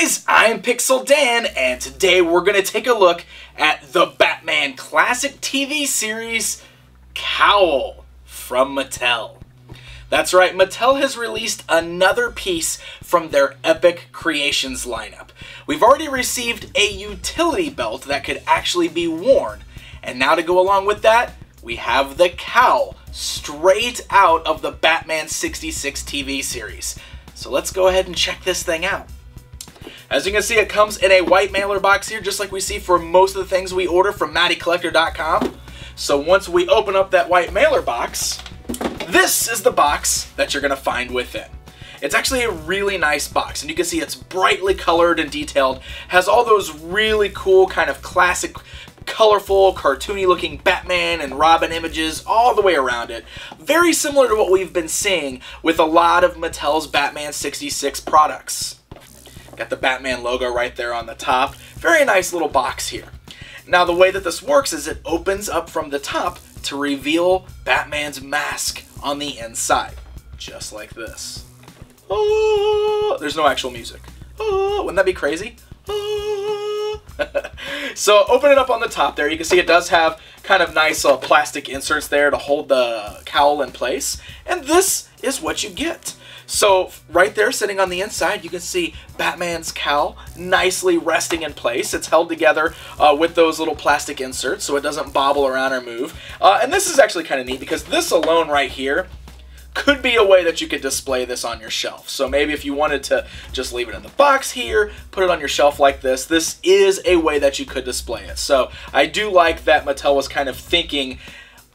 guys, I'm Pixel Dan, and today we're going to take a look at the Batman classic TV series, Cowl, from Mattel. That's right, Mattel has released another piece from their Epic Creations lineup. We've already received a utility belt that could actually be worn, and now to go along with that, we have the cowl, straight out of the Batman 66 TV series. So let's go ahead and check this thing out. As you can see, it comes in a white mailer box here, just like we see for most of the things we order from MattyCollector.com. So once we open up that white mailer box, this is the box that you're going to find within. It's actually a really nice box, and you can see it's brightly colored and detailed, has all those really cool kind of classic, colorful, cartoony looking Batman and Robin images all the way around it. Very similar to what we've been seeing with a lot of Mattel's Batman 66 products. Got the Batman logo right there on the top. Very nice little box here. Now the way that this works is it opens up from the top to reveal Batman's mask on the inside, just like this. Oh, there's no actual music. Oh, wouldn't that be crazy? Oh. So open it up on the top there. You can see it does have kind of nice plastic inserts there to hold the cowl in place. And this is what you get. So right there sitting on the inside, you can see Batman's cowl nicely resting in place. It's held together with those little plastic inserts so it doesn't bobble around or move. And this is actually kind of neat because this alone right here could be a way that you could display this on your shelf. So maybe if you wanted to just leave it in the box here, put it on your shelf like this, this is a way that you could display it. So I do like that Mattel was kind of thinking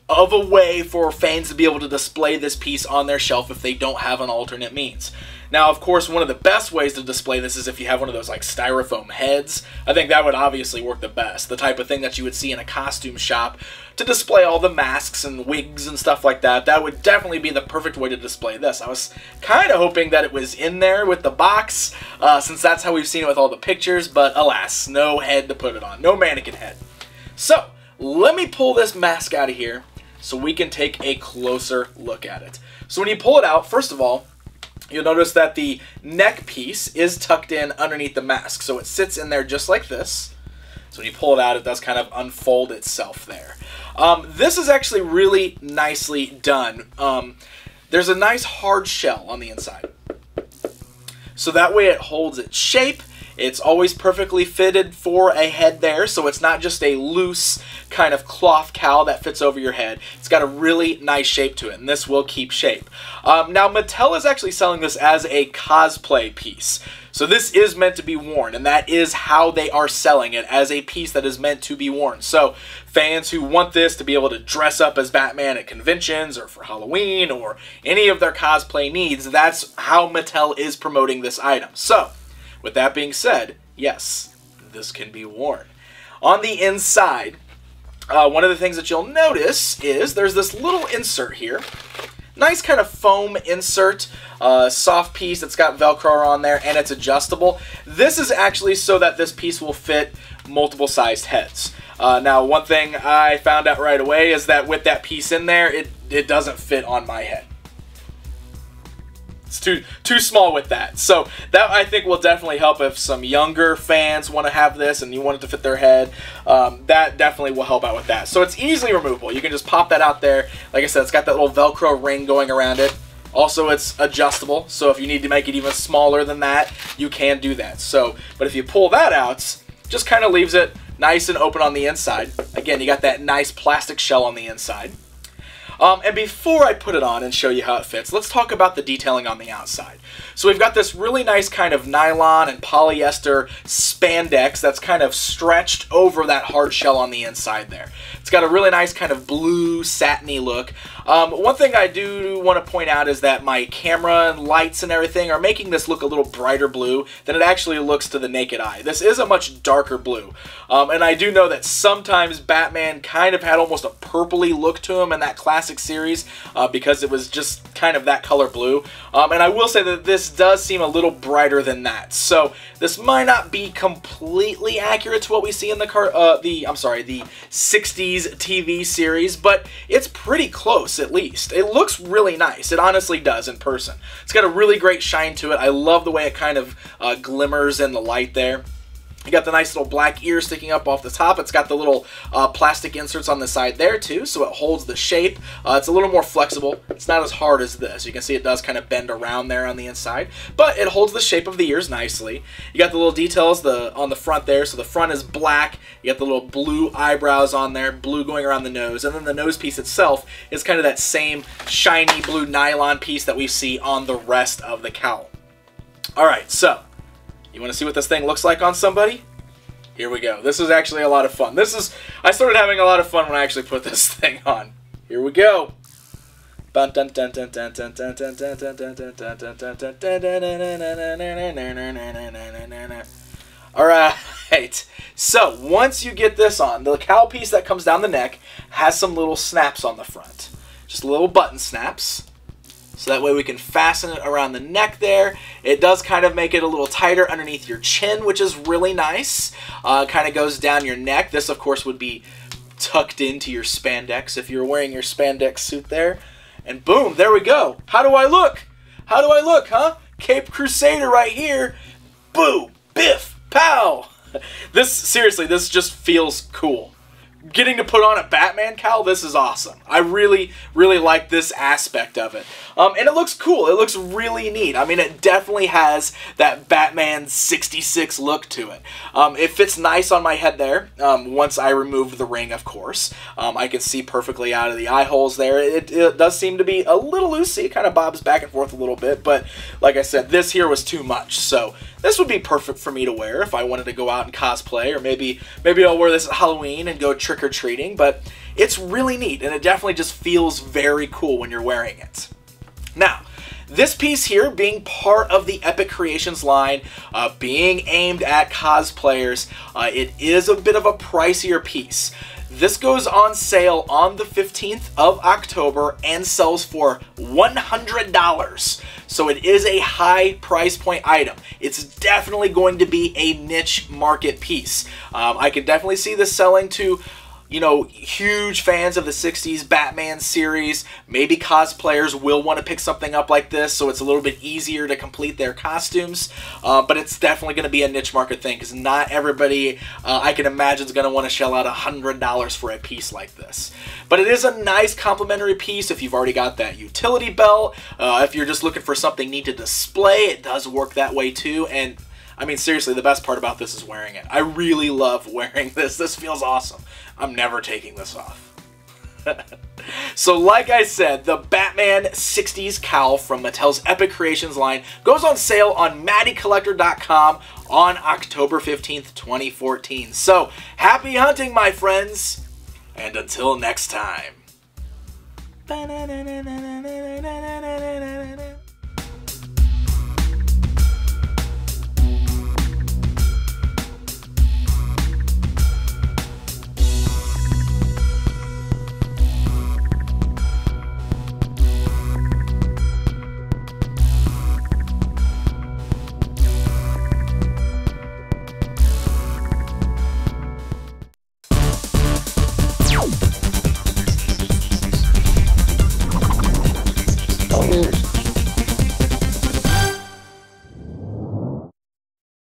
of a way for fans to be able to display this piece on their shelf if they don't have an alternate means. Now, of course, one of the best ways to display this is if you have one of those like styrofoam heads. I think that would obviously work the best, the type of thing that you would see in a costume shop to display all the masks and wigs and stuff like that. That would definitely be the perfect way to display this. I was kind of hoping that it was in there with the box, since that's how we've seen it with all the pictures, but alas, no head to put it on, no mannequin head. So let me pull this mask out of here so we can take a closer look at it. So when you pull it out, first of all, you'll notice that the neck piece is tucked in underneath the mask. So it sits in there just like this. So when you pull it out, it does kind of unfold itself there. This is actually really nicely done. There's a nice hard shell on the inside. So that way it holds its shape. It's always perfectly fitted for a head there, so it's not just a loose kind of cloth cowl that fits over your head. It's got a really nice shape to it, and this will keep shape. Now, Mattel is actually selling this as a cosplay piece. So this is meant to be worn, and that is how they are selling it, as a piece that is meant to be worn. So fans who want this to be able to dress up as Batman at conventions or for Halloween or any of their cosplay needs, that's how Mattel is promoting this item. So with that being said, yes, this can be worn. On the inside, one of the things that you'll notice is there's this little insert here. Nice kind of foam insert, soft piece that's got Velcro on there, and it's adjustable. This is actually so that this piece will fit multiple sized heads. Now, one thing I found out right away is that with that piece in there, it doesn't fit on my head. It's too small with that. So that, I think, will definitely help if some younger fans want to have this and you want it to fit their head. That definitely will help out with that. So it's easily removable. You can just pop that out there. Like I said, it's got that little Velcro ring going around it. Also, it's adjustable. So if you need to make it even smaller than that, you can do that. So, but if you pull that out, just kind of leaves it nice and open on the inside. Again, you got that nice plastic shell on the inside. And before I put it on and show you how it fits, let's talk about the detailing on the outside. So we've got this really nice kind of nylon and polyester spandex that's kind of stretched over that hard shell on the inside there. It's got a really nice kind of blue satiny look. One thing I do want to point out is that my camera and lights and everything are making this look a little brighter blue than it actually looks to the naked eye. This is a much darker blue. And I do know that sometimes Batman kind of had almost a purpley look to him in that classic series because it was just kind of that color blue. And I will say that this this does seem a little brighter than that. So this might not be completely accurate to what we see in the 60s TV series, but it's pretty close at least. It looks really nice. It honestly does in person. It's got a really great shine to it. I love the way it kind of glimmers in the light there. You got the nice little black ear sticking up off the top. It's got the little plastic inserts on the side there too, so it holds the shape. It's a little more flexible. It's not as hard as this. You can see it does kind of bend around there on the inside, but it holds the shape of the ears nicely. You got the little details on the front there, so the front is black. You got the little blue eyebrows on there, blue going around the nose, and then the nose piece itself is kind of that same shiny blue nylon piece that we see on the rest of the cowl. All right, so you want to see what this thing looks like on somebody? Here we go. This is actually a lot of fun. I started having a lot of fun when I actually put this thing on. Here we go. Alright, so once you get this on, the cowl piece that comes down the neck has some little snaps on the front. Just little button snaps. So that way we can fasten it around the neck there. It does kind of make it a little tighter underneath your chin, which is really nice. Kind of goes down your neck. This, of course, would be tucked into your spandex if you're wearing your spandex suit there. And boom, there we go. How do I look? How do I look, huh? Cape Crusader right here. Boo, biff, pow. This, seriously, this just feels cool. Getting to put on a Batman cowl, this is awesome. I really, really like this aspect of it. And it looks cool. It looks really neat. I mean, it definitely has that Batman 66 look to it. It fits nice on my head there. Once I remove the ring, of course. I can see perfectly out of the eye holes there. It does seem to be a little loosey. It kind of bobs back and forth a little bit. But like I said, this here was too much. So this would be perfect for me to wear if I wanted to go out and cosplay. Or maybe I'll wear this at Halloween and go trick-or-treating, but it's really neat and it definitely just feels very cool when you're wearing it. Now, this piece here being part of the Epic Creations line, being aimed at cosplayers, it is a bit of a pricier piece. This goes on sale on the 15th of October and sells for $100. So it is a high price point item. It's definitely going to be a niche market piece. I can definitely see this selling to, you know, huge fans of the 60s Batman series. Maybe cosplayers will want to pick something up like this, so it's a little bit easier to complete their costumes. But it's definitely going to be a niche market thing, because not everybody, I can imagine, is going to want to shell out $100 for a piece like this. But it is a nice complimentary piece if you've already got that utility belt. If you're just looking for something neat to display, it does work that way too. And I mean, seriously, the best part about this is wearing it. I really love wearing this. This feels awesome. I'm never taking this off. So like I said, the Batman 60s cowl from Mattel's Epic Creations line goes on sale on MattyCollector.com on October 15th, 2014. So happy hunting, my friends, and until next time.